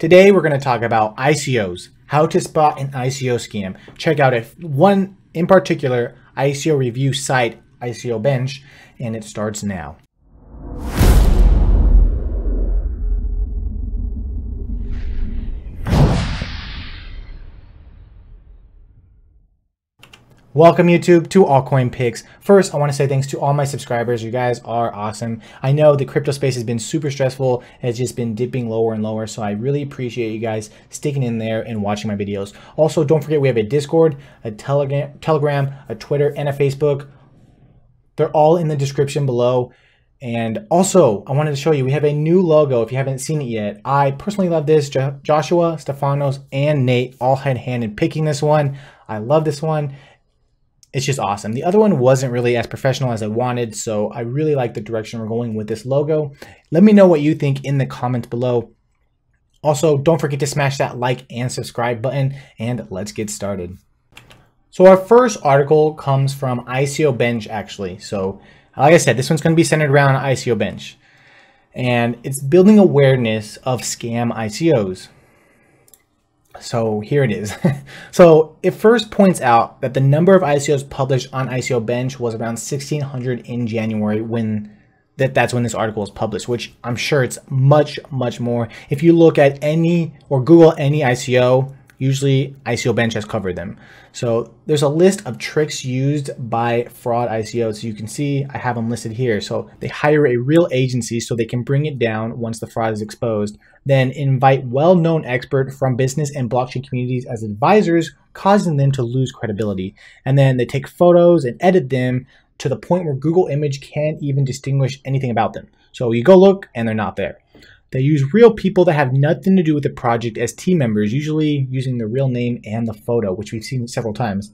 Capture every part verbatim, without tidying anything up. Today, we're going to talk about I C Os, how to spot an I C O scam. Check out if one in particular I C O review site, I C O Bench, and it starts now. Welcome YouTube to Allcoin Picks. First, I want to say thanks to all my subscribers. You guys are awesome. I know the crypto space has been super stressful. It's just been dipping lower and lower. So I really appreciate you guys sticking in there and watching my videos. Also, don't forget we have a Discord, a Telegram, Telegram, a Twitter, and a Facebook. They're all in the description below. And also, I wanted to show you, we have a new logo if you haven't seen it yet. I personally love this. Jo- Joshua, Stefanos, and Nate all had a hand in picking this one. I love this one. It's just awesome. The other one wasn't really as professional as I wanted, so I really like the direction we're going with this logo. Let me know what you think in the comments below. Also, don't forget to smash that like and subscribe button, and let's get started. So our first article comes from I C O Bench, actually. So like I said, this one's going to be centered around I C O Bench, and it's building awareness of scam I C Os. So here it is. So it first points out that the number of I C Os published on I C O Bench was around sixteen hundred in January when that that's when this article was published, which I'm sure it's much, much more. If you look at any or Google any I C O, usually I C O Bench has covered them. So there's a list of tricks used by fraud I C Os. You can see I have them listed here. So they hire a real agency so they can bring it down once the fraud is exposed. Then invite well-known experts from business and blockchain communities as advisors, causing them to lose credibility. And then they take photos and edit them to the point where Google Image can't even distinguish anything about them. So you go look and they're not there. They use real people that have nothing to do with the project as team members, usually using the real name and the photo, which we've seen several times.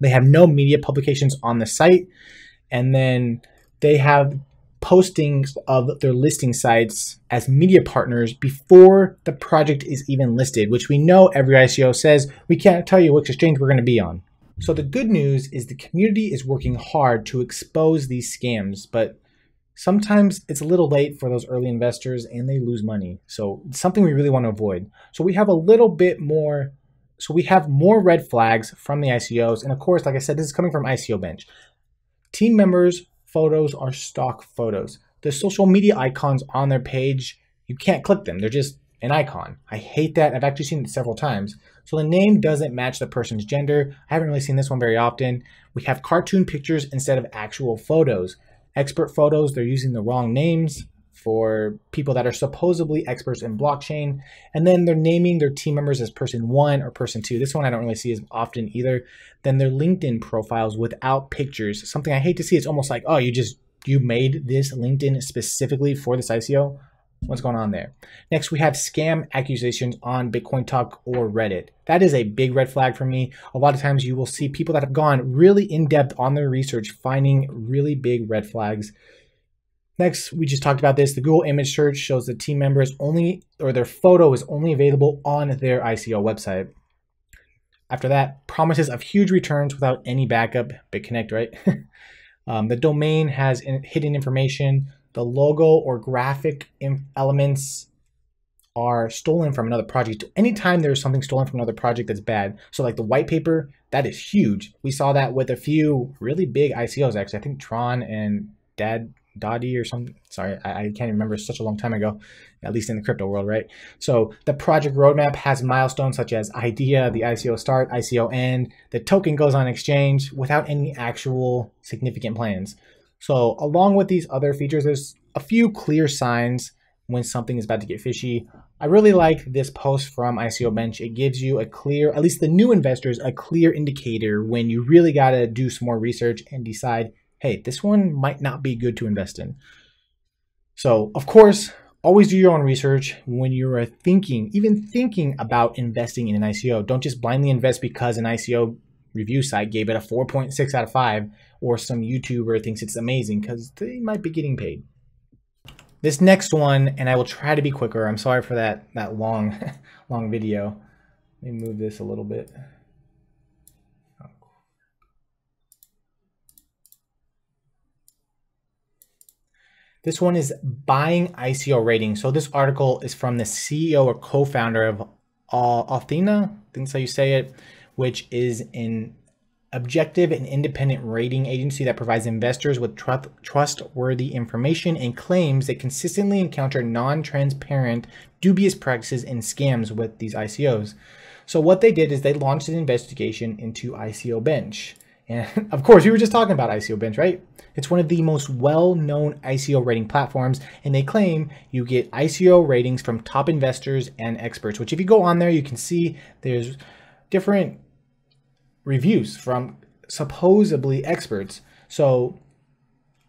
They have no media publications on the site, and then they have postings of their listing sites as media partners before the project is even listed, which we know every I C O says, we can't tell you which exchange we're going to be on. So the good news is the community is working hard to expose these scams, but sometimes it's a little late for those early investors and they lose money. So it's something we really want to avoid. So we have a little bit more, so we have more red flags from the I C Os. And of course, like I said, this is coming from I C O Bench. Team members' photos are stock photos. The social media icons on their page, you can't click them. They're just an icon. I hate that. I've actually seen it several times. So the name doesn't match the person's gender. I haven't really seen this one very often. We have cartoon pictures instead of actual photos. Expert photos, they're using the wrong names for people that are supposedly experts in blockchain. And then they're naming their team members as person one or person two. This one I don't really see as often either. Then their LinkedIn profiles without pictures, something I hate to see. It's almost like, oh, you just, you made this LinkedIn specifically for this I C O. What's going on there? Next, we have scam accusations on Bitcoin Talk or Reddit. That is a big red flag for me. A lot of times you will see people that have gone really in-depth on their research, finding really big red flags. Next, we just talked about this. The Google image search shows the team members only, or their photo is only available on their I C O website. After that, promises of huge returns without any backup. BitConnect, right? um, the domain has in, hidden information. The logo or graphic elements are stolen from another project. Anytime there's something stolen from another project, that's bad. So like the white paper, that is huge. We saw that with a few really big I C Os, actually. I think Tron and Dad Dottie or something. Sorry, I, I can't remember. Such a long time ago, at least in the crypto world, right? So the project roadmap has milestones such as idea, the I C O start, I C O end. The token goes on exchange without any actual significant plans. So along with these other features, there's a few clear signs when something is about to get fishy. I really like this post from I C O Bench. It gives you a clear, at least the new investors, a clear indicator when you really got to do some more research and decide, hey, this one might not be good to invest in. So of course, always do your own research when you're thinking, even thinking about investing in an I C O. Don't just blindly invest because an I C O review site gave it a four point six out of five, or some YouTuber thinks it's amazing because they might be getting paid. This next one, and I will try to be quicker. I'm sorry for that that long, long video. Let me move this a little bit. Oh. This one is buying I C O ratings. So this article is from the C E O or co-founder of uh, Athena, I think that's how you say it, which is an objective and independent rating agency that provides investors with tr trustworthy information and claims they consistently encounter non-transparent, dubious practices and scams with these I C Os. So what they did is they launched an investigation into I C O Bench. And of course, we were just talking about I C O Bench, right? It's one of the most well-known I C O rating platforms, and they claim you get I C O ratings from top investors and experts, which if you go on there, you can see there's different reviews from supposedly experts. So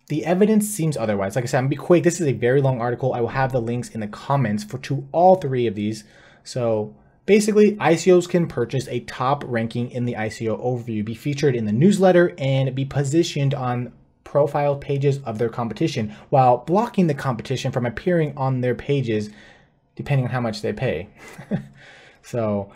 the evidence seems otherwise. Like I said, I'm gonna be quick. This is a very long article. I will have the links in the comments for to all three of these. So basically, I C Os can purchase a top ranking in the I C O overview, be featured in the newsletter, and be positioned on profile pages of their competition while blocking the competition from appearing on their pages, depending on how much they pay. So,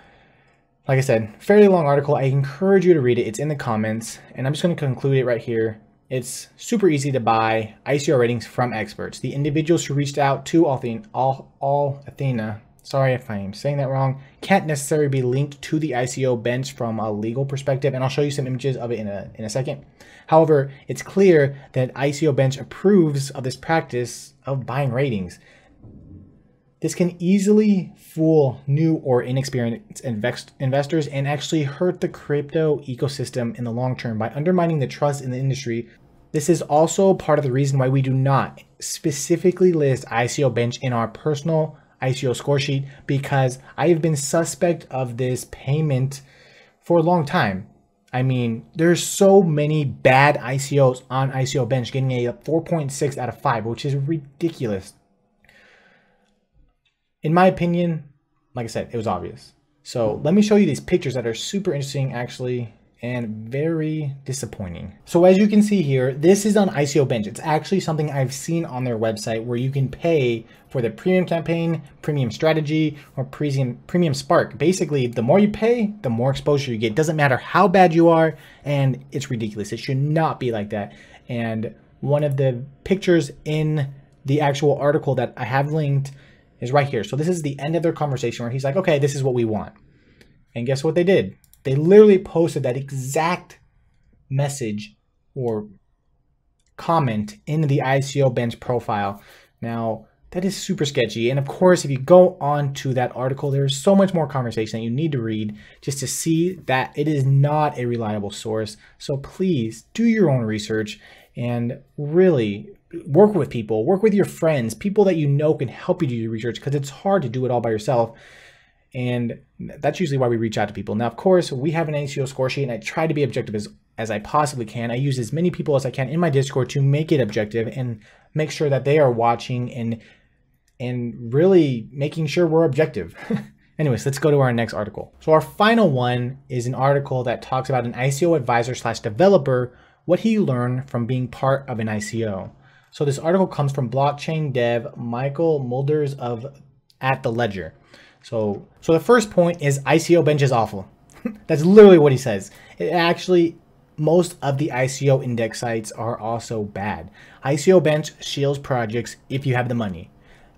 like I said, fairly long article. I encourage you to read it. It's in the comments, and I'm just going to conclude it right here. It's super easy to buy I C O ratings from experts. The individuals who reached out to Athena, all, all Athena, sorry if I'm saying that wrong, can't necessarily be linked to the I C O bench from a legal perspective, and I'll show you some images of it in a, in a second. However, it's clear that I C O bench approves of this practice of buying ratings. This can easily fool new or inexperienced invest investors and actually hurt the crypto ecosystem in the long term by undermining the trust in the industry. This is also part of the reason why we do not specifically list I C O bench in our personal I C O score sheet, because I have been suspect of this payment for a long time. I mean, there's so many bad I C Os on I C O bench, getting a four point six out of five, which is ridiculous. In my opinion, like I said, it was obvious. So let me show you these pictures that are super interesting actually, and very disappointing. So as you can see here, this is on I C O Bench. It's actually something I've seen on their website where you can pay for the premium campaign, premium strategy, or premium, premium spark. Basically, the more you pay, the more exposure you get. It doesn't matter how bad you are, and it's ridiculous. It should not be like that. And one of the pictures in the actual article that I have linked is right here. So this is the end of their conversation where he's like, okay, this is what we want. And guess what they did? They literally posted that exact message or comment in the I C O bench profile. Now, that is super sketchy. And of course, if you go on to that article, there's so much more conversation that you need to read just to see that it is not a reliable source. So please do your own research and really work with people, work with your friends, people that you know can help you do your research, because it's hard to do it all by yourself. And that's usually why we reach out to people. Now, of course, we have an I C O score sheet, and I try to be objective as, as I possibly can. I use as many people as I can in my Discord to make it objective and make sure that they are watching and, and really making sure we're objective. Anyways, let's go to our next article. So our final one is an article that talks about an I C O advisor slash developer, what he learned from being part of an I C O. So this article comes from blockchain dev Michael Mulders of At The Ledger. So, so the first point is I C O bench is awful. That's literally what he says. It actually, most of the I C O index sites are also bad. I C O bench shields projects if you have the money.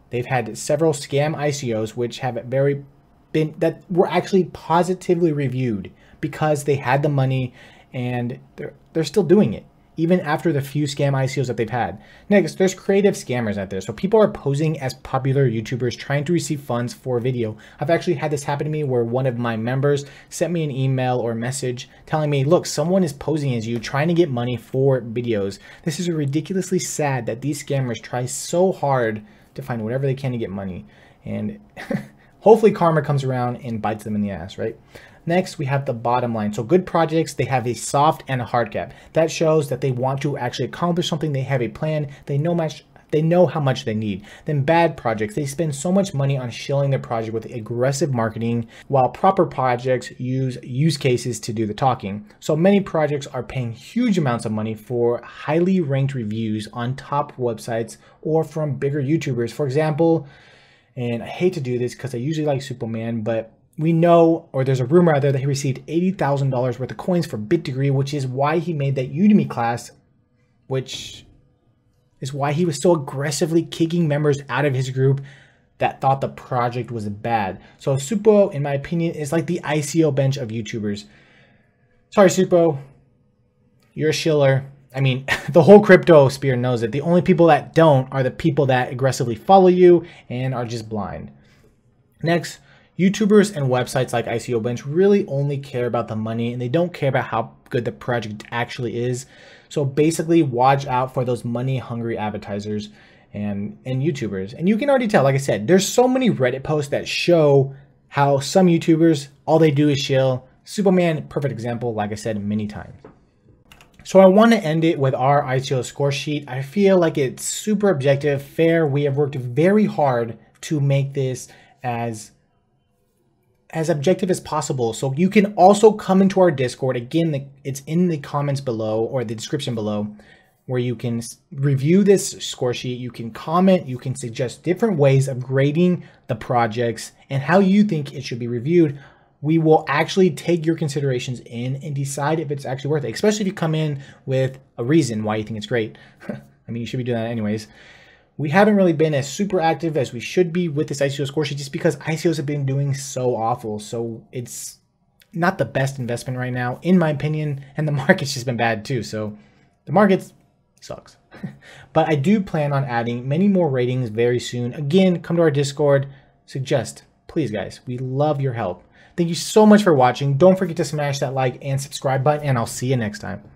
They've had several scam I C Os which have very been that were actually positively reviewed because they had the money, and they're they're still doing it even after the few scam I C Os that they've had. Next, there's creative scammers out there. So people are posing as popular YouTubers trying to receive funds for a video. I've actually had this happen to me where one of my members sent me an email or message telling me, look, someone is posing as you trying to get money for videos. This is ridiculously sad that these scammers try so hard to find whatever they can to get money. And hopefully karma comes around and bites them in the ass, right? Next, we have the bottom line. So good projects, they have a soft and a hard cap. That shows that they want to actually accomplish something. They have a plan. They know much. They know how much they need. Then bad projects, they spend so much money on shilling their project with aggressive marketing, while proper projects use use cases to do the talking. So many projects are paying huge amounts of money for highly ranked reviews on top websites or from bigger YouTubers. For example, and I hate to do this because I usually like Superman, but we know, or there's a rumor out there that he received eighty thousand dollars worth of coins for BitDegree, which is why he made that Udemy class, which is why he was so aggressively kicking members out of his group that thought the project was bad. So Supo, in my opinion, is like the I C O bench of YouTubers. Sorry, Supo, you're a shiller. I mean, the whole crypto sphere knows it. The only people that don't are the people that aggressively follow you and are just blind. Next, YouTubers and websites like I C O Bench really only care about the money and they don't care about how good the project actually is. So basically, watch out for those money-hungry advertisers and, and YouTubers. And you can already tell, like I said, there's so many Reddit posts that show how some YouTubers, all they do is shill. Superman, perfect example, like I said many times. So I want to end it with our I C O score sheet. I feel like it's super objective, fair. We have worked very hard to make this as, as objective as possible. So you can also come into our Discord. Again, the, it's in the comments below or the description below where you can review this score sheet. You can comment, you can suggest different ways of grading the projects and how you think it should be reviewed. We will actually take your considerations in and decide if it's actually worth it, especially if you come in with a reason why you think it's great. I mean, you should be doing that anyways. We haven't really been as super active as we should be with this I C O score sheet just because I C Os have been doing so awful. So it's not the best investment right now, in my opinion, and the market's just been bad too. So the market sucks. But I do plan on adding many more ratings very soon. Again, come to our Discord, suggest, please guys, we love your help. Thank you so much for watching. Don't forget to smash that like and subscribe button, and I'll see you next time.